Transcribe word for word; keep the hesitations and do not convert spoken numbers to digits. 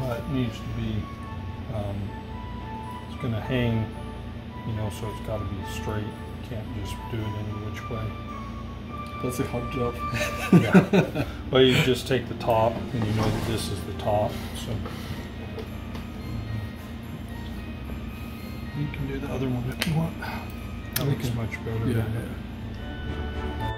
but it needs to be, um, it's going to hang, you know, so it's got to be straight. You can't just do it any which way. That's a hard job. Yeah. Well, you just take the top, and you know that this is the top. So you can do the other one if you want. That looks much better. Yeah. Than that.